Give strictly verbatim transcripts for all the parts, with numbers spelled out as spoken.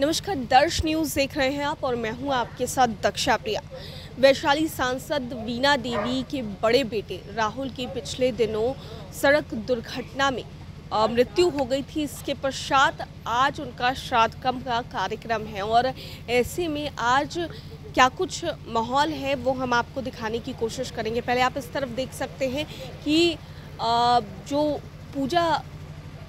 नमस्कार, दर्श न्यूज़ देख रहे हैं आप और मैं हूं आपके साथ दक्षा प्रिया। वैशाली सांसद वीणा देवी के बड़े बेटे राहुल की पिछले दिनों सड़क दुर्घटना में मृत्यु हो गई थी। इसके पश्चात आज उनका श्राद्धकर्म का कार्यक्रम है और ऐसे में आज क्या कुछ माहौल है वो हम आपको दिखाने की कोशिश करेंगे। पहले आप इस तरफ देख सकते हैं कि जो पूजा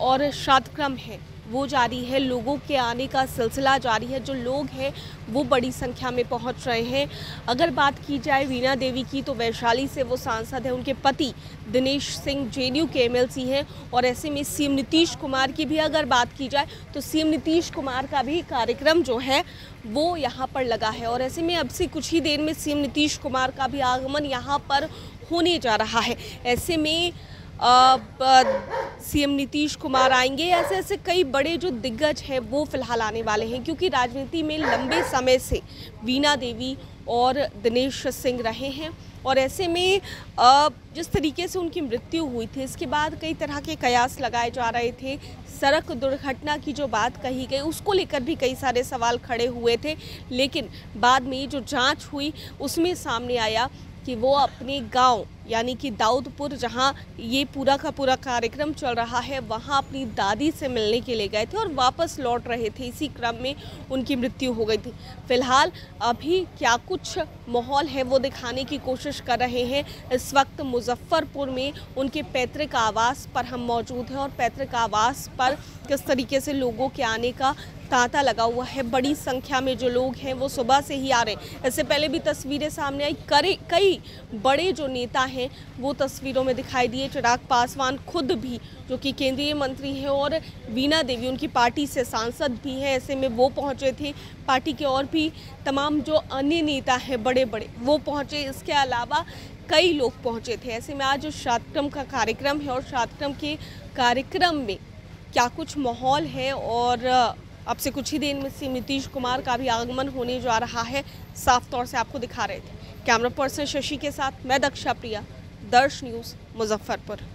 और श्राद्धकर्म है वो जारी है, लोगों के आने का सिलसिला जारी है। जो लोग हैं वो बड़ी संख्या में पहुंच रहे हैं। अगर बात की जाए वीणा देवी की तो वैशाली से वो सांसद हैं, उनके पति Dinesh Singh J D U के एम एल सी हैं और ऐसे में सी एम नीतीश कुमार की भी अगर बात की जाए तो सी एम नीतीश कुमार का भी कार्यक्रम जो है वो यहाँ पर लगा है और ऐसे में अब से कुछ ही देर में सी एम नीतीश कुमार का भी आगमन यहाँ पर होने जा रहा है। ऐसे में सी एम नीतीश कुमार आएंगे, ऐसे ऐसे कई बड़े जो दिग्गज हैं वो फिलहाल आने वाले हैं, क्योंकि राजनीति में लंबे समय से वीणा देवी और दिनेश सिंह रहे हैं और ऐसे में आ, जिस तरीके से उनकी मृत्यु हुई थी इसके बाद कई तरह के कयास लगाए जा रहे थे। सड़क दुर्घटना की जो बात कही गई उसको लेकर भी कई सारे सवाल खड़े हुए थे, लेकिन बाद में जो जाँच हुई उसमें सामने आया कि वो अपने गांव यानी कि दाऊदपुर, जहां ये पूरा का पूरा कार्यक्रम चल रहा है, वहां अपनी दादी से मिलने के लिए गए थे और वापस लौट रहे थे। इसी क्रम में उनकी मृत्यु हो गई थी। फिलहाल अभी क्या कुछ माहौल है वो दिखाने की कोशिश कर रहे हैं। इस वक्त मुजफ्फरपुर में उनके पैतृक आवास पर हम मौजूद हैं और पैतृक आवास पर किस तरीके से लोगों के आने का तांता लगा हुआ है। बड़ी संख्या में जो लोग हैं वो सुबह से ही आ रहे हैं। इससे पहले भी तस्वीरें सामने आई, करे कई बड़े जो नेता हैं वो तस्वीरों में दिखाई दिए। चिराग पासवान खुद भी, जो कि केंद्रीय मंत्री हैं, और वीणा देवी उनकी पार्टी से सांसद भी हैं, ऐसे में वो पहुंचे थे। पार्टी के और भी तमाम जो अन्य नेता हैं बड़े बड़े वो पहुंचे। इसके अलावा कई लोग पहुंचे थे। ऐसे में आज श्राद्धकर्म का कार्यक्रम है और श्राद्धकर्म के कार्यक्रम में क्या कुछ माहौल है और अब से कुछ ही देर में सी एम नीतीश कुमार का भी आगमन होने जा रहा है, साफ तौर से आपको दिखा रहे थे। कैमरा पर्सन शशि के साथ मैं दक्षा प्रिया, दर्श न्यूज़, मुजफ्फरपुर।